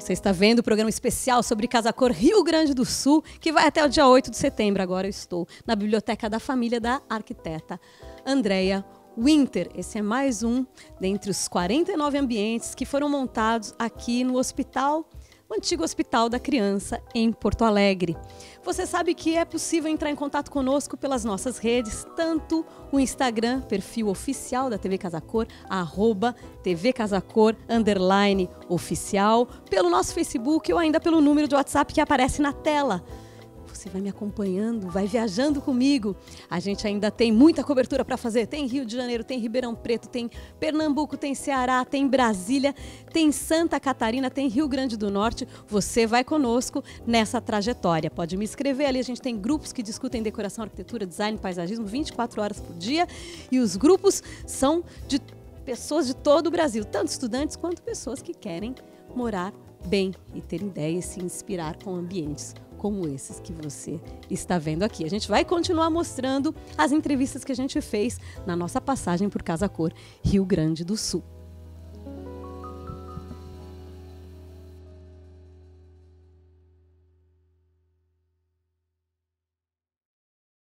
Você está vendo o programa especial sobre Casacor Rio Grande do Sul, que vai até o dia 8 de setembro. Agora eu estou na Biblioteca da Família da arquiteta Andréia Winter. Esse é mais um dentre os 49 ambientes que foram montados aqui no hospital, o antigo Hospital da Criança, em Porto Alegre. Você sabe que é possível entrar em contato conosco pelas nossas redes, tanto o Instagram, perfil oficial da TV Casacor, @tvcasacor_oficial, pelo nosso Facebook ou ainda pelo número de WhatsApp que aparece na tela. Você vai me acompanhando, vai viajando comigo. A gente ainda tem muita cobertura para fazer. Tem Rio de Janeiro, tem Ribeirão Preto, tem Pernambuco, tem Ceará, tem Brasília, tem Santa Catarina, tem Rio Grande do Norte. Você vai conosco nessa trajetória. Pode me escrever ali. A gente tem grupos que discutem decoração, arquitetura, design, paisagismo 24 horas por dia. E os grupos são de pessoas de todo o Brasil, tanto estudantes quanto pessoas que querem morar bem e ter ideias e se inspirar com ambientes como esses que você está vendo aqui. A gente vai continuar mostrando as entrevistas que a gente fez na nossa passagem por Casacor Rio Grande do Sul.